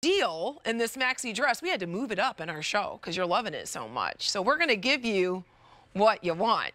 deal in this maxi dress, we had to move it up in our show because you're loving it so much. So we're going to give you what you want.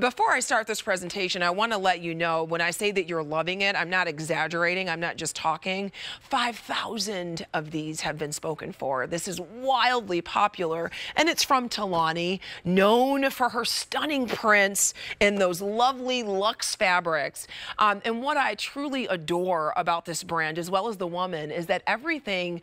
Before I start this presentation, I want to let you know, when I say that you're loving it, I'm not exaggerating. I'm not just talking. 5,000 of these have been spoken for. This is wildly popular, and it's from Tolani, known for her stunning prints and those lovely luxe fabrics. And what I truly adore about this brand, as well as the woman, is that everything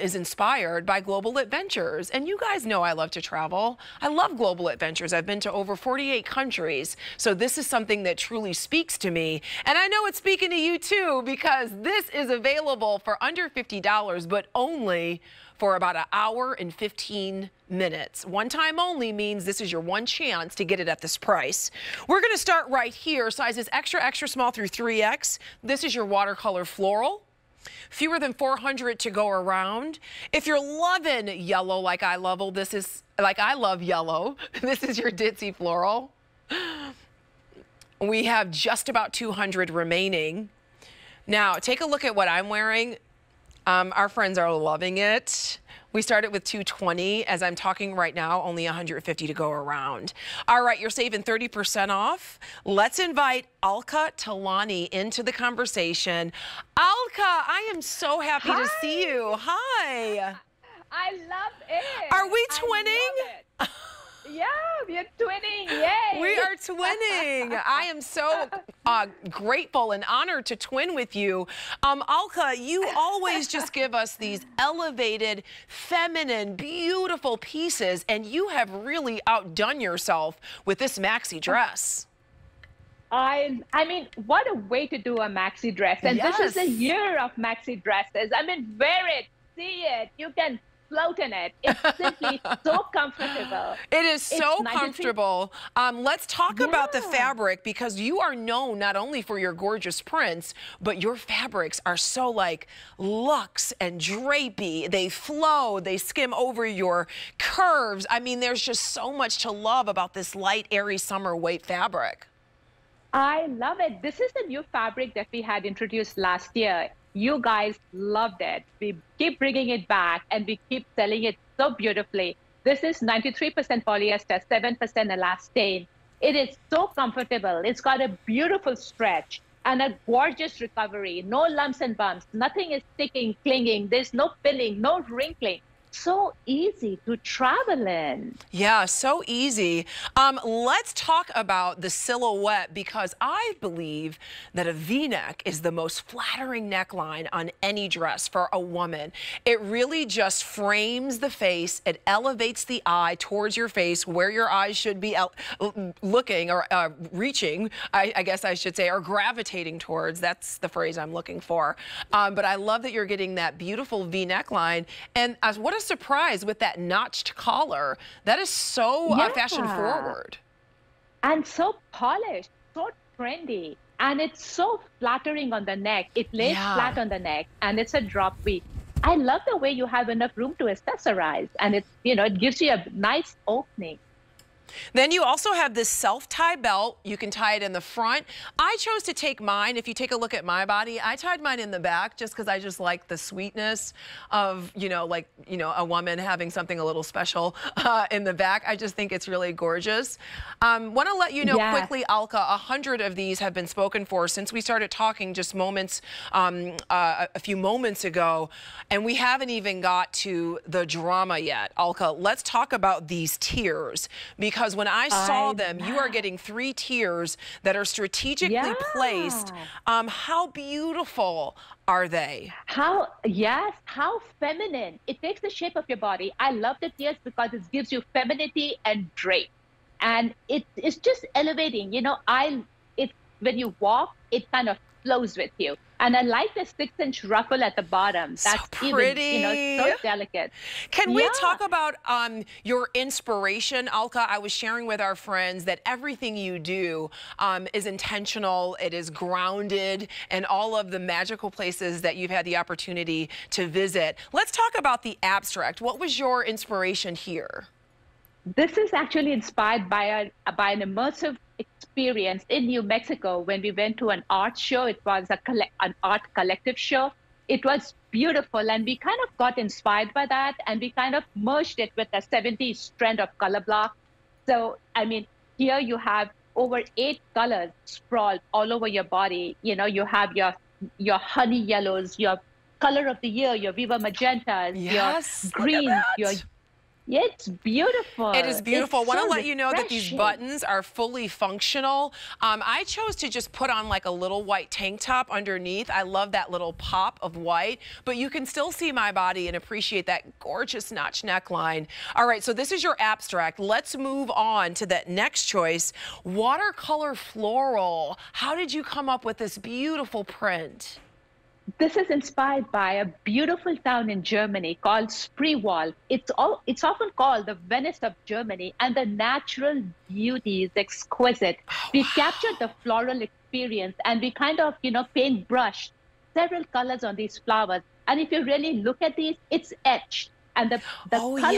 is inspired by global adventures. And you guys know I love to travel. I love global adventures. I've been to over 48 countries, so this is something that truly speaks to me. And I know it's speaking to you too, because this is available for under $50, but only for about an hour and 15 minutes. One time only means this is your one chance to get it at this price. We're going to start right here, sizes extra, extra small through 3X. This is your watercolor floral. Fewer than 400 to go around. If you're loving yellow like I love, oh, this is like I love yellow. This is your ditzy floral. We have just about 200 remaining. Now take a look at what I'm wearing. Our friends are loving it. We started with 220. As I'm talking right now, only 150 to go around. All right, you're saving 30% off. Let's invite Alka Tolani into the conversation. Alka, I am so happy to see you. Hi. I love it. Are we twinning? Yeah, we are twinning. Yay. We are twinning. I am so grateful and honored to twin with you. Alka, you always just give us these elevated, feminine, beautiful pieces, and you have really outdone yourself with this maxi dress. I mean, what a way to do a maxi dress. And yes, this is the year of maxi dresses. I mean, wear it, see it. You can float in it. It's simply so comfortable. It is so comfortable. Let's talk about the fabric, because you are known not only for your gorgeous prints, but your fabrics are so like luxe and drapey. They flow, they skim over your curves. I mean, there's just so much to love about this light, airy summer weight fabric. I love it. This is the new fabric that we had introduced last year. You guys loved it. We keep bringing it back and we keep selling it so beautifully. This is 93% polyester, 7% elastane. It is so comfortable. It's got a beautiful stretch and a gorgeous recovery. No lumps and bumps. Nothing is sticking, clinging. There's no pilling, no wrinkling. So easy to travel in. Yeah, so easy. Let's talk about the silhouette, because I believe that a V-neck is the most flattering neckline on any dress for a woman. It really just frames the face. It elevates the eye towards your face, where your eyes should be looking or reaching, I guess I should say, or gravitating towards. That's the phrase I'm looking for. But I love that you're getting that beautiful V-neckline. And what a surprise with that notched collar. That is so fashion forward. And so polished, so trendy. And it's so flattering on the neck. It lays flat on the neck, and it's a drop V. I love the way you have enough room to accessorize, and it's, you know, it gives you a nice opening. Then you also have this self-tie belt. You can tie it in the front. I chose to take mine. If you take a look at my body, I tied mine in the back just because I just like the sweetness of, you know, like, you know, a woman having something a little special in the back. I just think it's really gorgeous. Want to let you know quickly, Alka, 100 of these have been spoken for since we started talking just moments, a few moments ago, and we haven't even got to the drama yet. Alka, let's talk about these tiers, because when I saw them, you are getting 3 tiers that are strategically placed. How beautiful are they? How feminine. It takes the shape of your body. I love the tiers because it gives you femininity and drape. And it's just elevating. You know, when you walk, it kind of flows with you. And I like the 6-inch ruffle at the bottom. That's so pretty. Even, you know, so delicate. Can we talk about your inspiration, Alka? I was sharing with our friends that everything you do is intentional, it is grounded, and all of the magical places that you've had the opportunity to visit. Let's talk about the abstract. What was your inspiration here? This is actually inspired by an immersive experience in New Mexico when we went to an art show. It was an art collective show. It was beautiful, and we kind of got inspired by that, and we kind of merged it with the 70s trend of color block. So, I mean, here you have over 8 colors sprawled all over your body. You know, you have your honey yellows, your color of the year, your Viva Magentas, yes, your greens, your... Yeah, it's beautiful. It is beautiful. I want to let you know that these buttons are fully functional. I chose to just put on like a little white tank top underneath. I love that little pop of white, but you can still see my body and appreciate that gorgeous notch neckline. All right, so this is your abstract. Let's move on to that next choice, watercolor floral. How did you come up with this beautiful print? This is inspired by a beautiful town in Germany called Spreewald. It's often called the Venice of Germany, and the natural beauty is exquisite. Oh, we captured the floral experience, and we kind of, you know, paintbrushed several colors on these flowers. And if you really look at these, it's etched, and the colors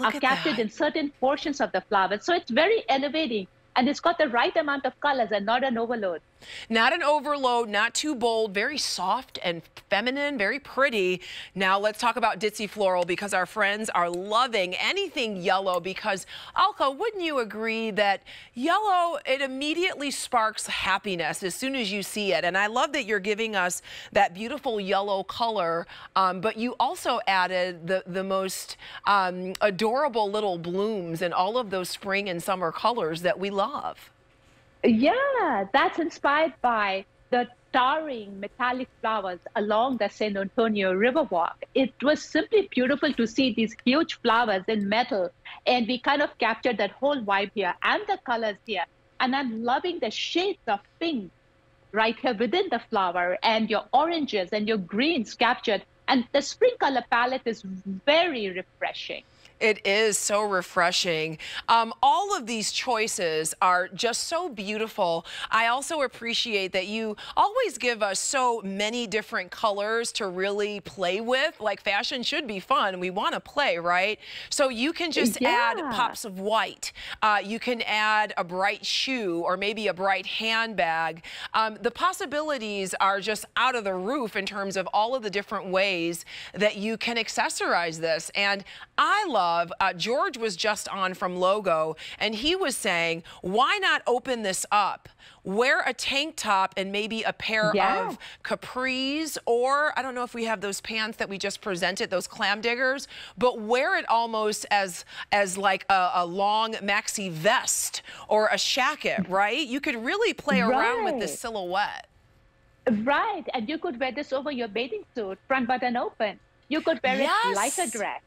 are captured in certain portions of the flowers. So it's very elevating. And it's got the right amount of colors and not an overload. Not an overload, not too bold, very soft and feminine, very pretty. Now let's talk about Ditzy Floral, because our friends are loving anything yellow, because Alka, wouldn't you agree that yellow, it immediately sparks happiness as soon as you see it. And I love that you're giving us that beautiful yellow color, but you also added the most adorable little blooms and all of those spring and summer colors that we love. Yeah, that's inspired by the towering metallic flowers along the San Antonio Riverwalk. It was simply beautiful to see these huge flowers in metal, and we kind of captured that whole vibe here and the colors here. And I'm loving the shades of pink right here within the flower, and your oranges and your greens captured. And the spring color palette is very refreshing. It is so refreshing. All of these choices are just so beautiful. I also appreciate that you always give us so many different colors to really play with. Like, fashion should be fun. We want to play, right? So you can just add pops of white. You can add a bright shoe or maybe a bright handbag. The possibilities are just out of the roof in terms of all of the different ways that you can accessorize this. And I love George was just on from Logo, and he was saying, why not open this up? Wear a tank top and maybe a pair of capris, or I don't know if we have those pants that we just presented, those clam diggers, but wear it almost as like a long maxi vest or a jacket, right? You could really play around with the silhouette. Right, and you could wear this over your bathing suit, front button open. You could wear it like a dress.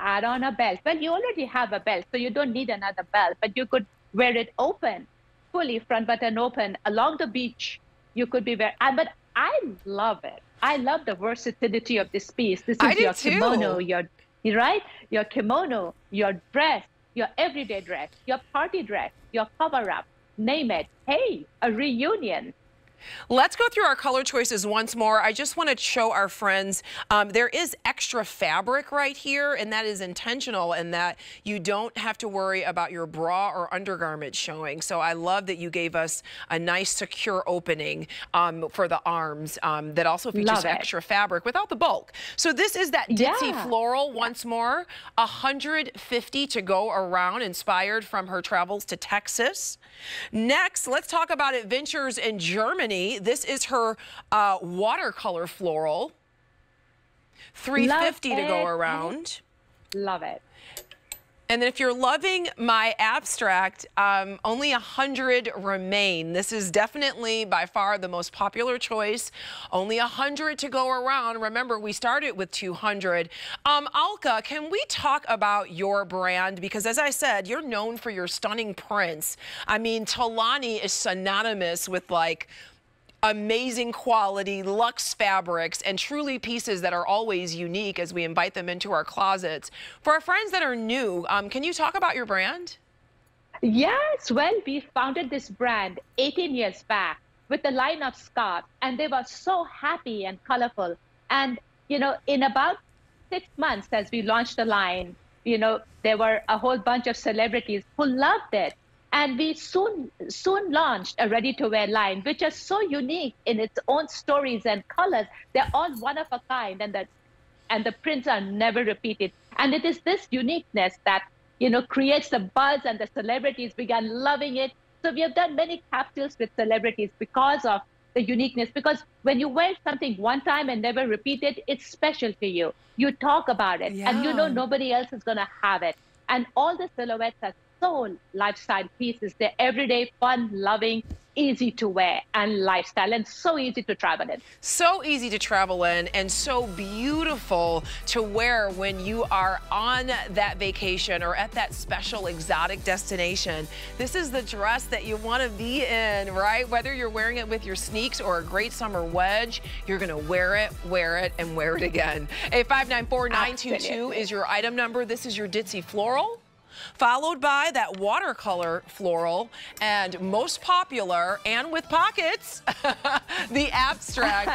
Add on a belt. Well, you already have a belt, so you don't need another belt, but you could wear it open, fully front button open, along the beach. You could be wearing, but I love it. I love the versatility of this piece. This is your kimono, your kimono, your dress, your everyday dress, your party dress, your cover-up, name it. Hey, a reunion. Let's go through our color choices once more. I just want to show our friends there is extra fabric right here, and that is intentional in that you don't have to worry about your bra or undergarment showing. So I love that you gave us a nice secure opening for the arms that also features extra fabric without the bulk. So this is that Ditzy Floral once more, 150 to go around, inspired from her travels to Texas. Next, let's talk about adventures in Germany. This is her watercolor floral, 350 to go around. Love it. And then if you're loving my abstract, only 100 remain. This is definitely by far the most popular choice. Only 100 to go around. Remember, we started with 200. Alka, can we talk about your brand? Because as I said, you're known for your stunning prints. I mean, Tolani is synonymous with like amazing quality, luxe fabrics, and truly pieces that are always unique as we invite them into our closets. For our friends that are new, can you talk about your brand? Yes, well, we founded this brand 18 years back with a line of scarves, and they were so happy and colorful. And, you know, in about 6 months as we launched the line, you know, there were a whole bunch of celebrities who loved it. And we soon launched a ready-to-wear line, which is so unique in its own stories and colors. They're all one of a kind, and the and the prints are never repeated. And it is this uniqueness that, you know, creates the buzz, and the celebrities began loving it. So we have done many capsules with celebrities because of the uniqueness, because when you wear something one time and never repeat it, it's special to you. You talk about it, yeah, and you know nobody else is going to have it. And all the silhouettes are so lifestyle pieces. They're everyday, fun, loving, easy to wear and lifestyle, and so easy to travel in. So easy to travel in, and so beautiful to wear when you are on that vacation or at that special exotic destination. This is the dress that you want to be in, right? Whether you're wearing it with your sneaks or a great summer wedge, you're going to wear it, and wear it again. 8594922 is your item number. This is your ditzy floral, followed by that watercolor floral, and most popular, and with pockets, the abstract.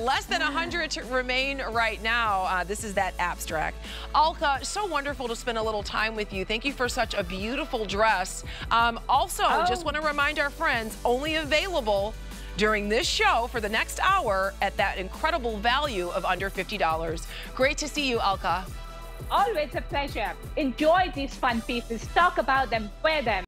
Less than 100 remain right now. This is that abstract. Alka, so wonderful to spend a little time with you. Thank you for such a beautiful dress. Also, just want to remind our friends, only available during this show for the next hour at that incredible value of under $50. Great to see you, Alka. Always a pleasure. Enjoy these fun pieces. Talk about them. Wear them.